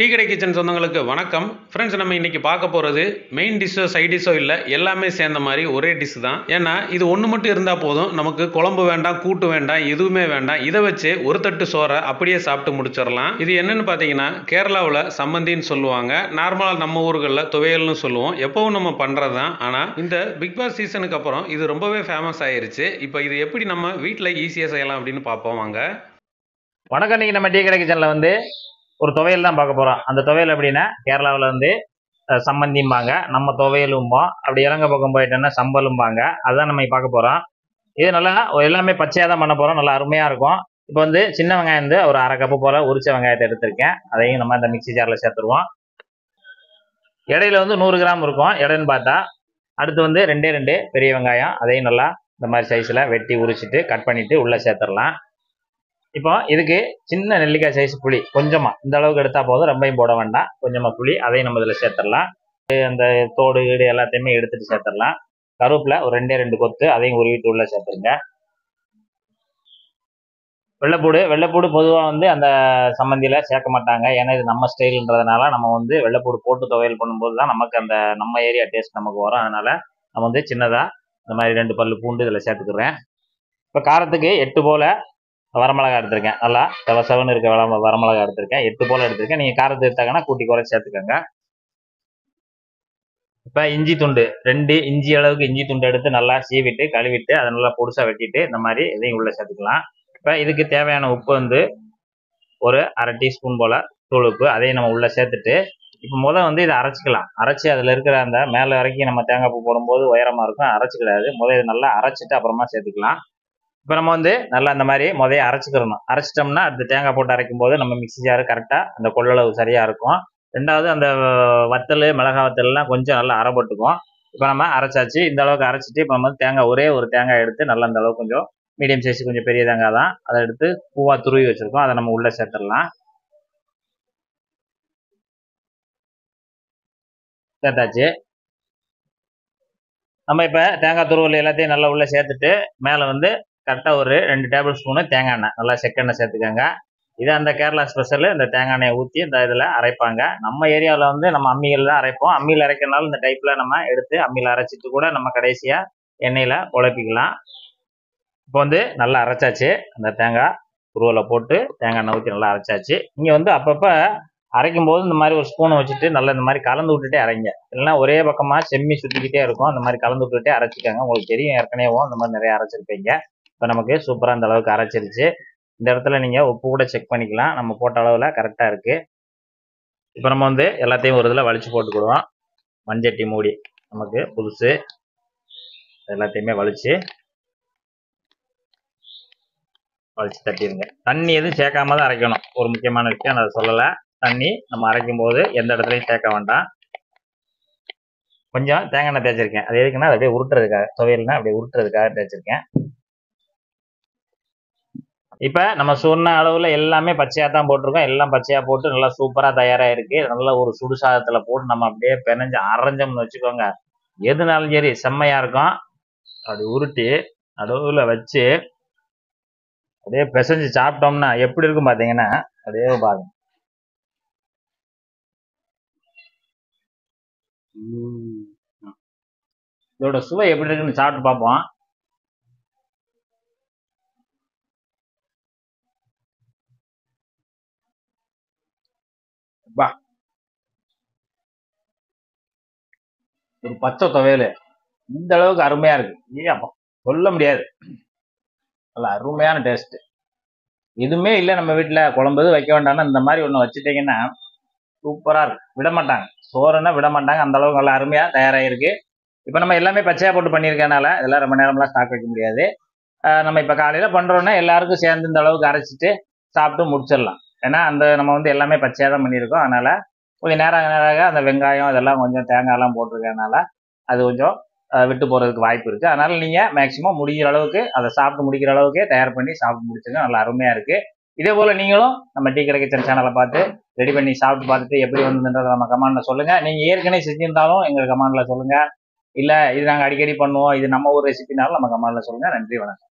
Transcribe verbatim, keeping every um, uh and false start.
Tea கடை kitchen சொந்தங்களுக்கு வணக்கம் ஃப்ரெண்ட்ஸ். நம்ம இன்னைக்கு பார்க்க போகிறது மெயின் டிஷ்ஷோ சைட் டிஷ்ஷோ இல்லை, எல்லாமே சேர்ந்த மாதிரி ஒரே டிஷ் தான். ஏன்னா இது ஒன்று மட்டும் இருந்தால் போதும், நமக்கு குழம்பு வேண்டாம், கூட்டு வேண்டாம், எதுவுமே வேண்டாம். இதை வச்சு ஒரு தட்டு சோறை அப்படியே சாப்பிட்டு முடிச்சிடலாம். இது என்னன்னு பார்த்தீங்கன்னா, கேரளாவில் சம்மந்தின்னு சொல்லுவாங்க, நார்மலாக நம்ம ஊர்களில் துவையல்னு சொல்லுவோம். எப்பவும் நம்ம பண்ணுறது தான். ஆனால் இந்த பிக் பாஸ் சீசனுக்கு அப்புறம் இது ரொம்பவே ஃபேமஸ் ஆயிடுச்சு. இப்போ இது எப்படி நம்ம வீட்டில் ஈஸியாக செய்யலாம் அப்படின்னு பார்ப்போம் வாங்க. வணக்கம். இன்னைக்கு நம்ம டீ கடை கிச்சனில் வந்து ஒரு துவையல் தான் பார்க்க போகிறோம். அந்த துவையல் எப்படின்னா, கேரளாவில் வந்து சம்மந்திம்பாங்க, நம்ம துவையலும்போம், அப்படி இறங்க பக்கம் போயிட்டோன்னா சம்பலும்பாங்க. அதுதான் நம்ம பார்க்க போகிறோம். இது நல்லா எல்லாமே பச்சையாக தான் பண்ண போகிறோம், நல்லா அருமையாக இருக்கும். இப்போ வந்து சின்ன வெங்காயம் வந்து ஒரு அரை கப்பு போல் உரிச்ச வெங்காயத்தை எடுத்திருக்கேன். அதையும் நம்ம இந்த மிக்சி ஜாரில் சேர்த்துருவோம். இடையில வந்து நூறு கிராம் இருக்கும் இடைன்னு பார்த்தா. அடுத்து வந்து ரெண்டே ரெண்டு பெரிய வெங்காயம், அதையும் நல்லா இந்த மாதிரி சைஸில் வெட்டி உரிச்சிட்டு கட் பண்ணிவிட்டு உள்ளே சேர்த்துடலாம். இப்போ இதுக்கு சின்ன நெல்லிக்காய் சைஸ் புளி கொஞ்சமாக, இந்த அளவுக்கு எடுத்தால் போதும், ரொம்பையும் போட வேண்டாம். கொஞ்சமாக புளி அதையும் நம்ம இதில் சேர்த்துடலாம். அந்த தோடு ஈடு எல்லாத்தையுமே எடுத்துகிட்டு சேர்த்துடலாம். கருவேப்பில் ஒரு ரெண்டே ரெண்டு கொத்து, அதையும் உருவிட்டு உள்ளே சேர்த்துருங்க. வெள்ளைப்பூடு வெள்ளைப்பூடு பொதுவாக வந்து அந்த சம்மந்தியில் சேர்க்க மாட்டாங்க. ஏன்னா இது நம்ம ஸ்டைலுன்றதுனால நம்ம வந்து வெள்ளைப்பூடு போட்டு துவையல் பண்ணும்போது தான் நமக்கு அந்த நம்ம ஏரியா டேஸ்ட் நமக்கு வரும். அதனால் நம்ம வந்து சின்னதாக இந்த மாதிரி ரெண்டு பல்லு பூண்டு இதில் சேர்த்துக்கிறேன். இப்போ காரத்துக்கு எட்டு போல் வரமிளகா எடுத்திருக்கேன். நல்லா செவசவன்னு இருக்க வள வரமிளகா எடுத்திருக்கேன். எட்டு போல் எடுத்திருக்கேன். நீங்கள் காரத்து எடுத்தாங்கன்னா கூட்டி குறைச்சி சேர்த்துக்கோங்க. இப்போ இஞ்சி துண்டு ரெண்டு இஞ்சி அளவுக்கு இஞ்சி துண்டு எடுத்து நல்லா சீவிட்டு கழுவிட்டு அதை நல்லா பொடிசாக வெட்டிட்டு இந்த மாதிரி இதையும் உள்ளே சேர்த்துக்கலாம். இப்போ இதுக்கு தேவையான உப்பு வந்து ஒரு அரை டீஸ்பூன் போல் தூள் உப்பு, அதையும் நம்ம உள்ளே சேர்த்துட்டு இப்போ முதல் வந்து இதை அரைச்சிக்கலாம். அரைச்சி அதில் இருக்கிற அந்த மேலே வரைக்கும் நம்ம தேங்காய் பூ போடும்போது உயரமாக இருக்கும், அரைச்சிக்கலாது. முதல் இது நல்லா அரைச்சிட்டு அப்புறமா சேர்த்துக்கலாம். இப்போ நம்ம வந்து நல்லா அந்த மாதிரி முதைய அரைச்சிக்கிறணும். அரைச்சிட்டோம்னா அடுத்து தேங்காய் போட்டு அரைக்கும் போது நம்ம மிக்சி ஜாரு கரெக்டாக அந்த கொள்ளளவு சரியாக இருக்கும். ரெண்டாவது அந்த வத்தல் மிளகா வத்தல்லாம் கொஞ்சம் நல்லா அரைப்பட்டுக்கும். இப்போ நம்ம அரைச்சாச்சு. இந்த அளவுக்கு அரைச்சிட்டு இப்போ நம்ம வந்து தேங்காய் ஒரே ஒரு தேங்காய் எடுத்து நல்லா அந்த அளவுக்கு கொஞ்சம் மீடியம் சைஸ் கொஞ்சம் பெரிய தேங்காய் தான், அதை எடுத்து பூவாக துருவி வச்சுருக்கோம், அதை நம்ம உள்ளே சேர்த்துடலாம். சேர்த்தாச்சு. நம்ம இப்போ தேங்காய் துருவல் எல்லாத்தையும் நல்லா உள்ளே சேர்த்துட்டு மேலே வந்து கரெக்டாக ஒரு ரெண்டு டேபிள் ஸ்பூனு தேங்காய் எண்ணெய், நல்லா செக்கெண்ணெய் சேர்த்துக்கோங்க. இது அந்த கேரளா ஸ்பெஷலு, இந்த தேங்காய் எண்ணெயை ஊற்றி இந்த இதில் அரைப்பாங்க. நம்ம ஏரியாவில் வந்து நம்ம அம்மியில் தான் அரைப்போம். அம்மியில் அரைக்கிறனால இந்த டைப்பில் நம்ம எடுத்து அம்மியில் அரைச்சிட்டு கூட நம்ம கடைசியாக எண்ணெயில் உழைப்பிக்கலாம். இப்போ வந்து நல்லா அரைச்சாச்சு. அந்த தேங்காய் துருவலை போட்டு தேங்காய் எண்ணெய் ஊற்றி நல்லா அரைச்சாச்சு. இங்கே வந்து அப்பப்போ அரைக்கும் போது இந்த மாதிரி ஒரு ஸ்பூனை வச்சுட்டு நல்லா இந்த மாதிரி கலந்து விட்டுட்டே அரைங்க. இல்லைன்னா ஒரே பக்கமாக செம்மி சுற்றிக்கிட்டே இருக்கும். அந்த மாதிரி கலந்து விட்டுட்டே அரைச்சிக்கோங்க. உங்களுக்கு தெரியும் ஏற்கனவே இந்த மாதிரி நிறைய அரைச்சிருப்பீங்க. இப்போ நமக்கு சூப்பராக அந்த அளவுக்கு அரைச்சிருச்சு. இந்த இடத்துல நீங்கள் உப்பு கூட செக் பண்ணிக்கலாம், நம்ம போட்ட அளவில் கரெக்டாக இருக்குது. இப்போ நம்ம வந்து எல்லாத்தையும் ஒரு இதில் வலிச்சு போட்டுக்கிடுவோம். மஞ்சட்டி மூடி நமக்கு புதுசு, எல்லாத்தையுமே வலிச்சு வலிச்சு தட்டிடுங்க. தண்ணி எதுவும் சேர்க்காம தான் அரைக்கணும். ஒரு முக்கியமான விஷயம் நான் சொல்லலை, தண்ணி நம்ம அரைக்கும் போது எந்த இடத்துலையும் சேர்க்க வேண்டாம். கொஞ்சம் தேங்காய் எண்ணெய் தேய்ச்சிருக்கேன். அது எதுக்குன்னா அப்படியே உருட்டுறதுக்காக, துவையல்னா அப்படியே உருட்டுறதுக்காக தேய்ச்சிருக்கேன். இப்போ நம்ம சொன்ன அளவில் எல்லாமே பச்சையாக தான் போட்டிருக்கோம். எல்லாம் பச்சையாக போட்டு நல்லா சூப்பராக தயாராக இருக்குது. நல்லா ஒரு சுடுசாதத்தில் போட்டு நம்ம அப்படியே பிணைஞ்சு அரைஞ்சோம்னு வச்சுக்கோங்க. எதுனாலும் சரி செம்மையாக இருக்கும். அப்படி உருட்டி நடுவில் வச்சு அப்படியே பிசைஞ்சு சாப்பிட்டோம்னா எப்படி இருக்கும் பார்த்தீங்கன்னா, அப்படியே பாருங்க. இதோட சுவை எப்படி இருக்குன்னு சாப்பிட்டு பார்ப்போம். வா, ஒரு பச்சை துவையல் இந்த அளவுக்கு அருமையா இருக்கு. ஏப்பா சொல்ல முடியாது, நல்லா அருமையான டேஸ்ட். எதுவுமே இல்லை நம்ம வீட்டுல, குழம்பு வைக்க வேண்டாம்னா இந்த மாதிரி ஒண்ணு வச்சுட்டீங்கன்னா சூப்பரா இருக்கு. விட மாட்டாங்க சோறுன்னா விட மாட்டாங்க. அந்த அளவுக்கு நல்லா அருமையா தயாராகிருக்கு. இப்போ நம்ம எல்லாமே பச்சையா போட்டு பண்ணியிருக்கனால இதெல்லாம் ரொம்ப நேரம்லாம் ஸ்டாக் வைக்க முடியாது. நம்ம இப்போ காலையில பண்றோம்னா எல்லாருக்கும் சேர்ந்து இந்த அளவுக்கு அரைச்சிட்டு சாப்பிட்டு முடிச்சிடலாம். ஏன்னா அந்த நம்ம வந்து எல்லாமே பச்சையாக தான் பண்ணியிருக்கோம். அதனால் கொஞ்சம் நேரம் நேராக அந்த வெங்காயம் இதெல்லாம் கொஞ்சம் தேங்காயெல்லாம் போட்டிருக்கறனால அது கொஞ்சம் விட்டு போகிறதுக்கு வாய்ப்பு இருக்குது. அதனால் நீங்கள் மேக்ஸிமம் முடிக்கிற அளவுக்கு அதை சாப்பிட்டு முடிக்கிற அளவுக்கு தயார் பண்ணி சாப்பிட்டு முடிச்சுங்க. நல்லா அருமையாக இருக்குது. இதே போல் நீங்களும் நம்ம டீ கடை கிச்சன் சேனலை பார்த்து ரெடி பண்ணி சாப்பிட்டு பார்த்துட்டு எப்படி வந்ததுன்றதை நம்ம கமெண்டில் சொல்லுங்கள். நீங்கள் ஏற்கனவே செஞ்சுருந்தாலும் எங்கள் கமெண்டில் சொல்லுங்கள். இல்லை இது நாங்கள் அடிக்கடி பண்ணுவோம், இது நம்ம ஒரு ரெசிபினாலும் நம்ம கமெண்டில் சொல்லுங்கள். நன்றி, வணக்கம்.